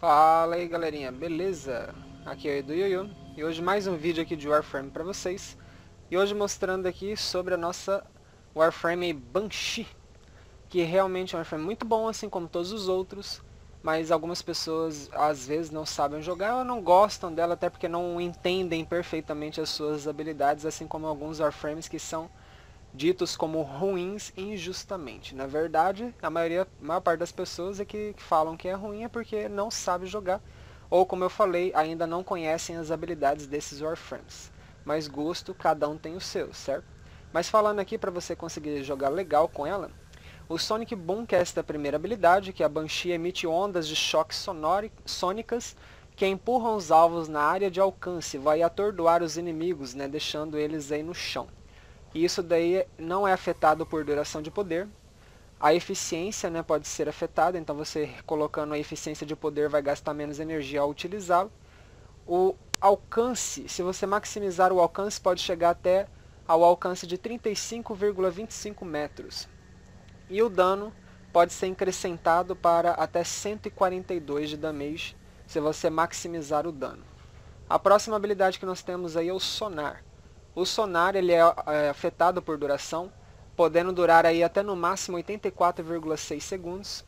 Fala aí galerinha, beleza? Aqui é o Edu YOYO e hoje mais um vídeo aqui de Warframe pra vocês. E hoje mostrando aqui sobre a nossa Warframe Banshee, que realmente é um Warframe muito bom, assim como todos os outros, mas algumas pessoas às vezes não sabem jogar ou não gostam dela, até porque não entendem perfeitamente as suas habilidades, assim como alguns Warframes que são ditos como ruins injustamente. Na verdade, a maior parte das pessoas é que falam que é ruim é porque não sabe jogar, ou como eu falei, ainda não conhecem as habilidades desses Warframes. Mas gosto, cada um tem o seu, certo? Mas falando aqui, para você conseguir jogar legal com ela, o Sonic Boom, que é esta primeira habilidade, que a Banshee emite ondas de choque sônicas que empurram os alvos na área de alcance, vai atordoar os inimigos, né, deixando eles aí no chão. E isso daí não é afetado por duração de poder. A eficiência, né, pode ser afetada, então você colocando a eficiência de poder vai gastar menos energia ao utilizá-lo. O alcance, se você maximizar o alcance, pode chegar até ao alcance de 35,25 metros. E o dano pode ser acrescentado para até 142 de damage, se você maximizar o dano. A próxima habilidade que nós temos aí é o Sonar. O Sonar ele é afetado por duração, podendo durar aí até no máximo 84,6 segundos.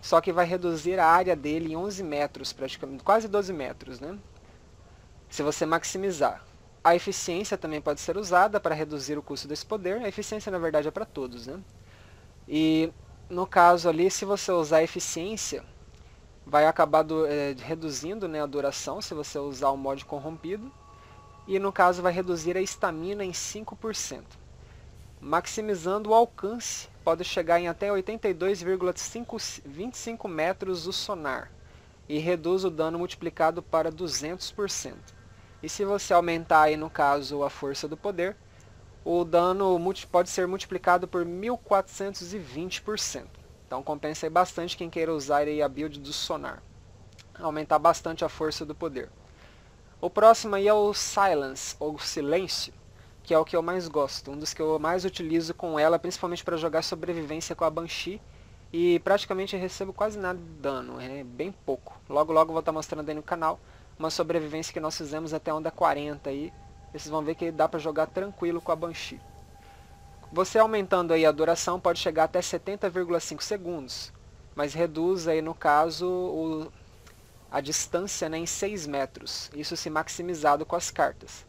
Só que vai reduzir a área dele em 11 metros, praticamente, quase 12 metros, né? Se você maximizar. A eficiência também pode ser usada para reduzir o custo desse poder. A eficiência, na verdade, é para todos, né? E, no caso ali, se você usar a eficiência, vai acabar reduzindo, né, a duração, se você usar o mod corrompido. E no caso vai reduzir a estamina em 5%. Maximizando o alcance, pode chegar em até 82,25 metros o Sonar. E reduz o dano multiplicado para 200%. E se você aumentar aí no caso a força do poder, o dano pode ser multiplicado por 1420%. Então compensa aí bastante quem queira usar aí a build do Sonar. Aumentar bastante a força do poder. O próximo aí é o Silence, ou Silêncio, que é o que eu mais gosto, um dos que eu mais utilizo com ela, principalmente para jogar sobrevivência com a Banshee, e praticamente recebo quase nada de dano, é bem pouco. Logo logo vou estar mostrando aí no canal uma sobrevivência que nós fizemos até onda 40 aí, vocês vão ver que dá para jogar tranquilo com a Banshee. Você aumentando aí a duração pode chegar até 70,5 segundos, mas reduz aí no caso a distância, né, em 6 metros, isso se maximizado com as cartas.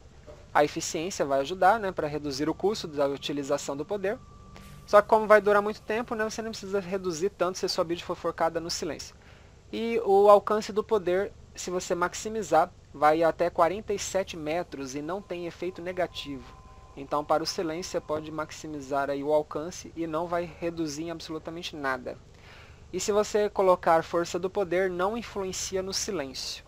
A eficiência vai ajudar, né, para reduzir o custo da utilização do poder, só que como vai durar muito tempo, né, você não precisa reduzir tanto se sua build for focada no silêncio. E o alcance do poder, se você maximizar, vai até 47 metros e não tem efeito negativo. Então para o silêncio você pode maximizar aí o alcance e não vai reduzir em absolutamente nada. E se você colocar força do poder, não influencia no silêncio.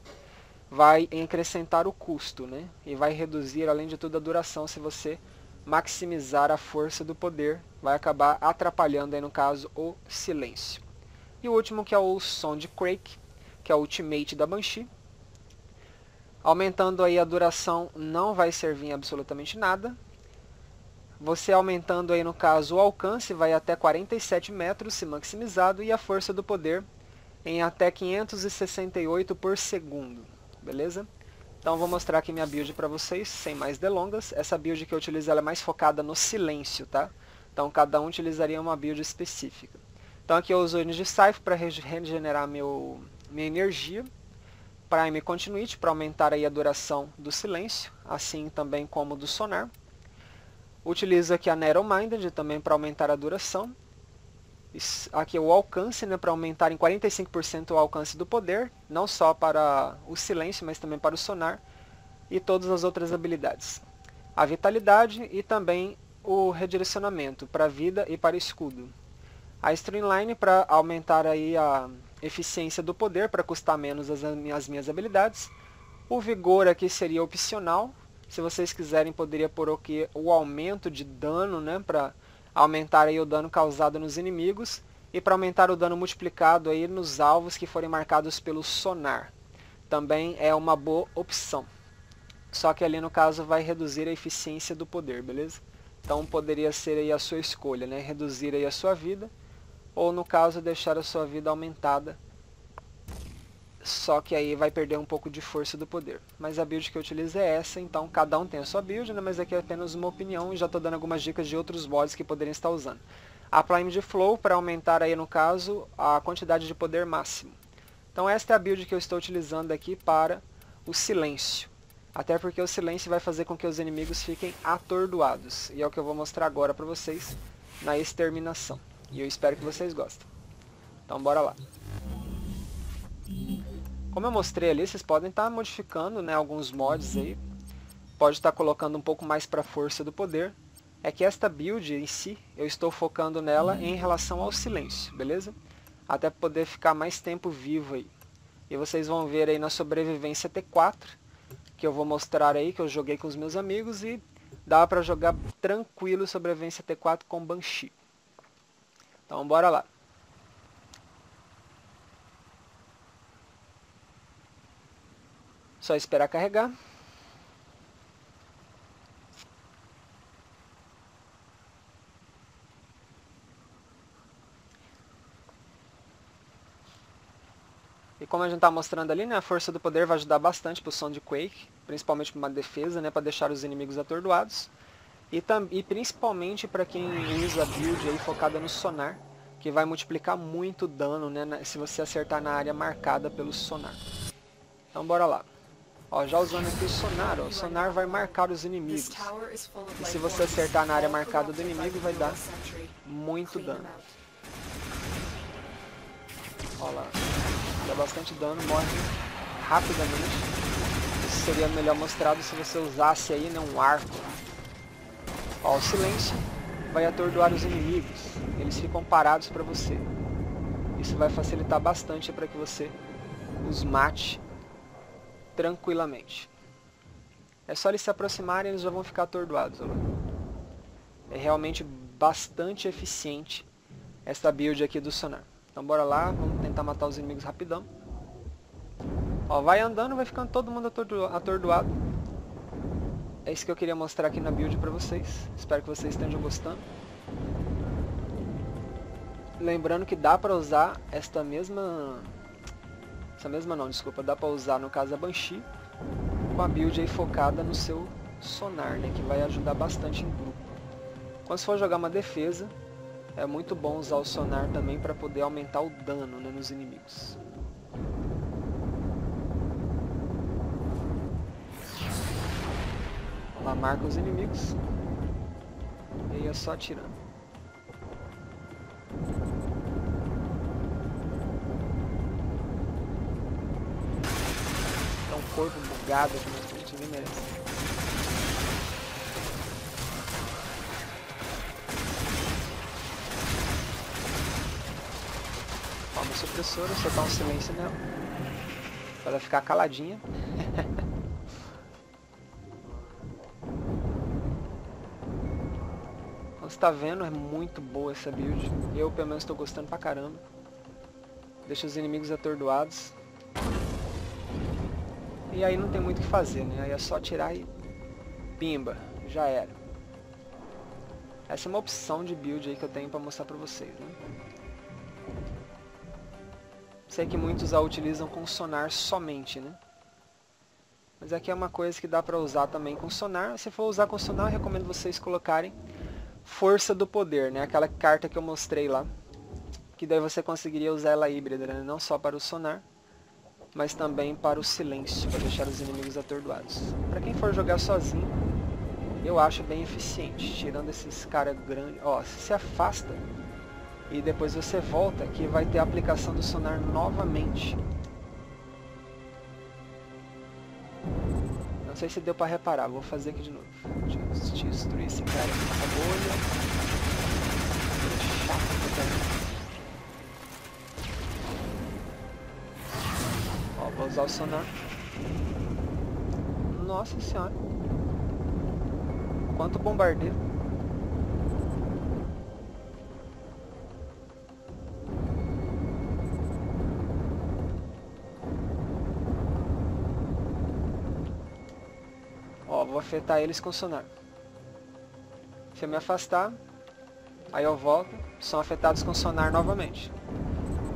Vai acrescentar o custo, né? E vai reduzir, além de tudo, a duração se você maximizar a força do poder. Vai acabar atrapalhando, aí no caso, o silêncio. E o último que é o Sonic Quake, que é o ultimate da Banshee. Aumentando aí a duração, não vai servir em absolutamente nada. Você aumentando aí no caso o alcance vai até 47 metros se maximizado e a força do poder em até 568 por segundo, beleza? Então vou mostrar aqui minha build para vocês, sem mais delongas. Essa build que eu utilizo ela é mais focada no silêncio, tá? Então cada um utilizaria uma build específica. Então aqui eu uso o Ninja Cypher para regenerar minha energia. Prime Continuit para aumentar aí a duração do silêncio, assim também como do Sonar. Utilizo aqui a Narrow-Minded também para aumentar a duração. Aqui é o alcance, né, para aumentar em 45% o alcance do poder, não só para o silêncio, mas também para o sonar e todas as outras habilidades. A Vitalidade e também o Redirecionamento para vida e para escudo. A Streamline para aumentar aí a eficiência do poder, para custar menos as minhas habilidades. O Vigor aqui seria opcional. Se vocês quiserem, poderia pôr aqui o aumento de dano, né, para aumentar aí o dano causado nos inimigos e para aumentar o dano multiplicado aí nos alvos que forem marcados pelo sonar. Também é uma boa opção. Só que ali no caso vai reduzir a eficiência do poder, beleza? Então poderia ser aí a sua escolha, né, reduzir aí a sua vida ou no caso deixar a sua vida aumentada só que aí vai perder um pouco de força do poder. Mas a build que eu utilizo é essa, então cada um tem a sua build, né? Mas aqui é apenas uma opinião e já estou dando algumas dicas de outros bots que poderiam estar usando. A Prime de Flow para aumentar aí, no caso, a quantidade de poder máximo. Então esta é a build que eu estou utilizando aqui para o silêncio. Até porque o silêncio vai fazer com que os inimigos fiquem atordoados. E é o que eu vou mostrar agora para vocês na exterminação. E eu espero que vocês gostem. Então bora lá. Como eu mostrei ali, vocês podem estar modificando, né, alguns mods aí. Pode estar colocando um pouco mais para a força do poder. É que esta build em si, eu estou focando nela em relação ao silêncio, beleza? Até poder ficar mais tempo vivo aí. E vocês vão ver aí na sobrevivência T4, que eu vou mostrar aí, que eu joguei com os meus amigos. E dá pra jogar tranquilo sobrevivência T4 com Banshee. Então bora lá. Só esperar carregar. E como a gente está mostrando ali, né, a força do poder vai ajudar bastante para o Sonic Quake, principalmente para uma defesa, né, para deixar os inimigos atordoados. E principalmente para quem usa a build aí focada no Sonar, que vai multiplicar muito dano, né, se você acertar na área marcada pelo Sonar. Então bora lá. Ó, já usando aqui o Sonar, ó, o Sonar vai marcar os inimigos. E se você acertar na área marcada do inimigo, vai dar muito dano. Ó lá, dá bastante dano, morre rapidamente. Isso seria melhor mostrado se você usasse aí, né, um arco. Ó, o silêncio vai atordoar os inimigos, eles ficam parados para você. Isso vai facilitar bastante para que você os mate tranquilamente. É só eles se aproximarem e eles já vão ficar atordoados. É realmente bastante eficiente esta build aqui do Sonar. Então bora lá, vamos tentar matar os inimigos rapidão. Ó, vai andando, vai ficando todo mundo atordoado. É isso que eu queria mostrar aqui na build pra vocês. Espero que vocês estejam gostando. Lembrando que dá pra usar esta mesma... dá pra usar no caso a Banshee com a build aí focada no seu Sonar, né, que vai ajudar bastante em grupo. Quando você for jogar uma defesa, é muito bom usar o Sonar também para poder aumentar o dano, né, nos inimigos. Ela marca os inimigos e aí é só atirando. Corpo bugado aqui na frente, nem merece. Toma a supressora, soltar um silêncio nela. Pra ela ficar caladinha. Como você tá vendo, é muito boa essa build. Eu, pelo menos, tô gostando pra caramba. Deixa os inimigos atordoados. E aí não tem muito o que fazer, né? Aí é só tirar e... pimba! Já era. Essa é uma opção de build aí que eu tenho pra mostrar pra vocês, né? Sei que muitos a utilizam com Sonar somente, né? Mas aqui é uma coisa que dá pra usar também com Sonar. Se for usar com Sonar, eu recomendo vocês colocarem Força do Poder, né? Aquela carta que eu mostrei lá. Que daí você conseguiria usar ela híbrida, né? Não só para o Sonar, mas também para o silêncio, para deixar os inimigos atordoados. Para quem for jogar sozinho, eu acho bem eficiente, tirando esses caras grandes. Ó, você se afasta e depois você volta, que vai ter a aplicação do Sonar novamente. Não sei se deu para reparar, vou fazer aqui de novo. Deixa eu destruir esse cara aqui com a bolha. Chato também. Vou usar o Sonar. Nossa senhora. Quanto bombardeio. Ó, vou afetar eles com o Sonar. Se eu me afastar, aí eu volto. São afetados com o Sonar novamente.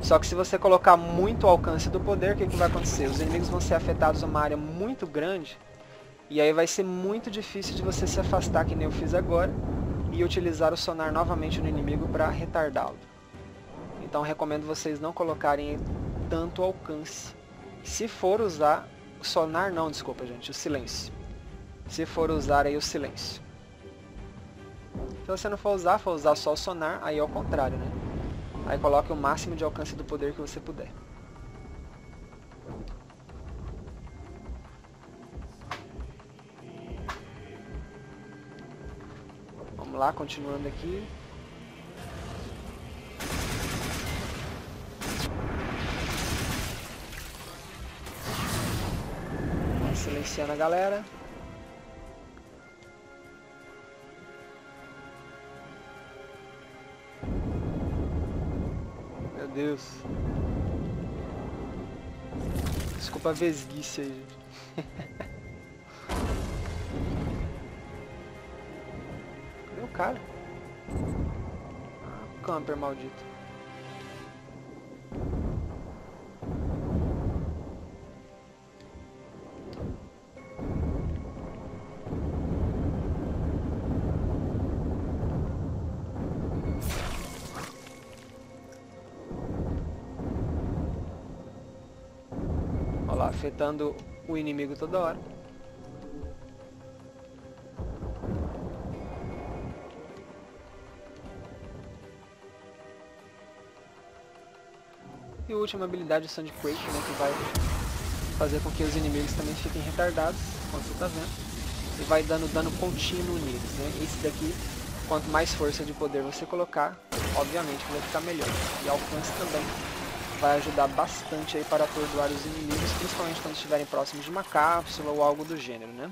Só que se você colocar muito ao alcance do poder, o que vai acontecer? Os inimigos vão ser afetados numa área muito grande, e aí vai ser muito difícil de você se afastar, que nem eu fiz agora, e utilizar o sonar novamente no inimigo para retardá-lo. Então recomendo vocês não colocarem tanto alcance. Se for usar o sonar, não, desculpa gente, o silêncio. Se for usar aí o silêncio. Se você não for usar só o sonar, aí é o contrário, né? Aí coloque o máximo de alcance do poder que você puder. Vamos lá, continuando aqui. Silenciando a galera. Meu Deus. Desculpa a vesguice aí, gente. Meu cara. Ah, camper maldito. Afetando o inimigo toda hora. E a última habilidade, o Sonic Quake, né, que vai fazer com que os inimigos também fiquem retardados, como você está vendo, e vai dando dano contínuo neles, né? Esse daqui, quanto mais força de poder você colocar, obviamente vai ficar melhor, e alcance também. Vai ajudar bastante aí para atordoar os inimigos, principalmente quando estiverem próximos de uma cápsula ou algo do gênero, né?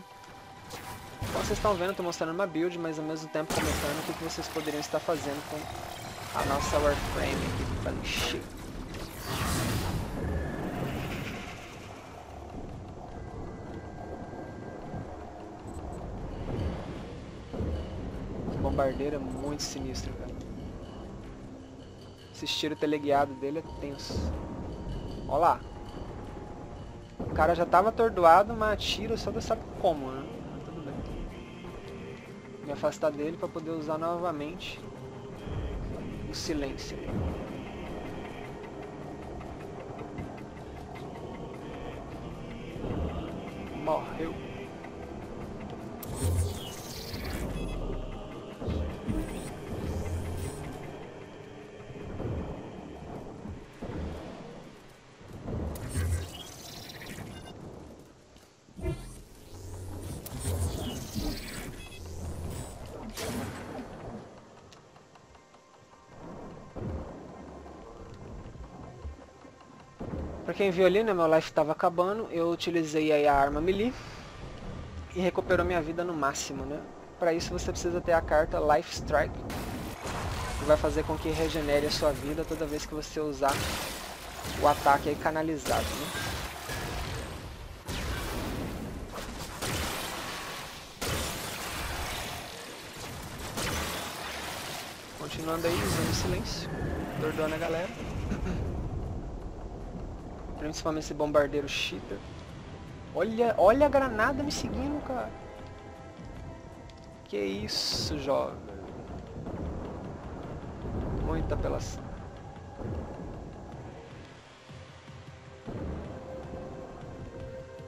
Como vocês estão vendo, eu estou mostrando uma build, mas ao mesmo tempo comentando o que vocês poderiam estar fazendo com a nossa Warframe aqui do Banshee. Que bombardeira muito sinistra, cara. Esse tiro teleguiado dele é tenso. Olha lá. O cara já tava atordoado, mas tiro só Deus sabe como, né? Mas tudo bem. Vou me afastar dele para poder usar novamente o silêncio. Morreu. Pra quem viu ali, né, meu life estava acabando, eu utilizei aí a arma melee e recuperou minha vida no máximo, né? Pra isso você precisa ter a carta Life Strike, que vai fazer com que regenere a sua vida toda vez que você usar o ataque aí canalizado, né? Continuando aí, usando o silêncio, atordoando a galera. Principalmente esse bombardeiro cheater. Olha, olha a granada me seguindo, cara. Que isso, jovem. Muita apelação.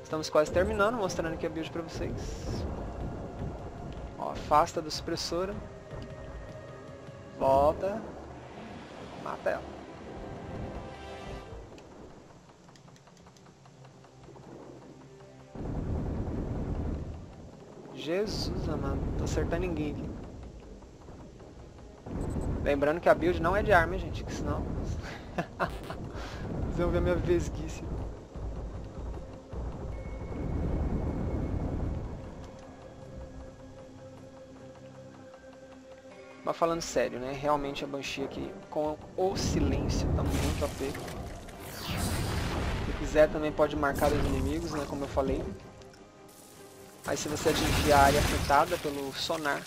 Estamos quase terminando, mostrando aqui a build pra vocês. Ó, afasta do supressora. Volta. Mata ela. Jesus amado, não tô acertando ninguém aqui. Lembrando que a build não é de arma, gente, que senão... Vocês vão ver a minha vesguice. Mas falando sério, né? Realmente a Banshee aqui com o silêncio tá muito OP. Se quiser também pode marcar os inimigos, né? Como eu falei. Aí se você atingir a área afetada pelo sonar,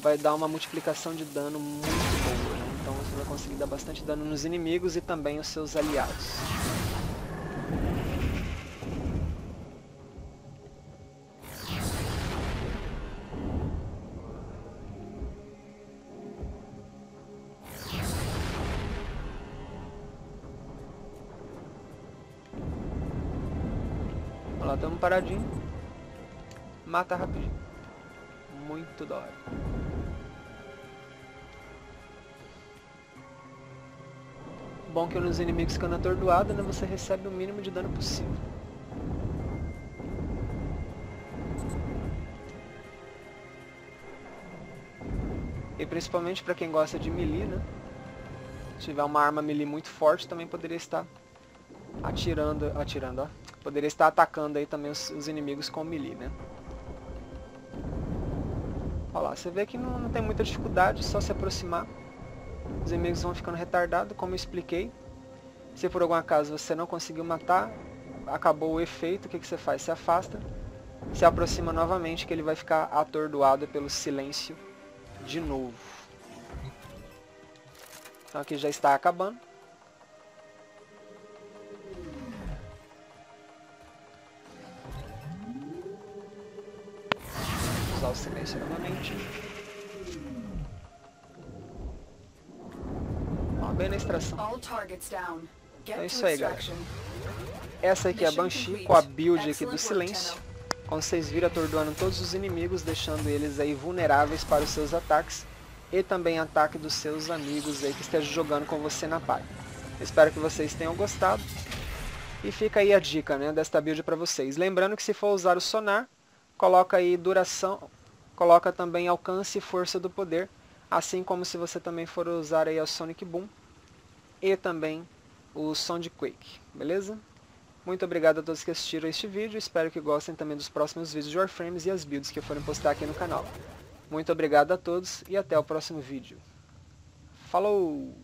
vai dar uma multiplicação de dano muito boa, né? Então você vai conseguir dar bastante dano nos inimigos e também os seus aliados. Olha lá, damos um paradinho. Mata rapidinho. Muito da hora. Bom que nos inimigos ficando atordoado, né, você recebe o mínimo de dano possível. E principalmente para quem gosta de melee, né, se tiver uma arma melee muito forte, também poderia estar atirando, ó. Poderia estar atacando aí também os inimigos com melee, né. Olha lá, você vê que não tem muita dificuldade, só se aproximar. Os inimigos vão ficando retardados, como eu expliquei. Se por algum acaso você não conseguiu matar, acabou o efeito, o que você faz? Se afasta, se aproxima novamente, que ele vai ficar atordoado pelo silêncio de novo. Então aqui já está acabando. Vou usar o silêncio novamente. Bem na extração. Então é isso aí, galera. Essa aqui é a Banshee com a build aqui do silêncio. Como vocês viram, atordoando todos os inimigos, deixando eles aí vulneráveis para os seus ataques e também ataque dos seus amigos aí que estejam jogando com você na party. Espero que vocês tenham gostado e fica aí a dica, né, desta build para vocês. Lembrando que se for usar o sonar, coloca aí duração, coloca também alcance e força do poder, assim como se você também for usar aí o Sonic Boom e também o Sonic Quake, beleza? Muito obrigado a todos que assistiram este vídeo, espero que gostem também dos próximos vídeos de Warframes e as builds que eu forem postar aqui no canal. Muito obrigado a todos e até o próximo vídeo. Falou!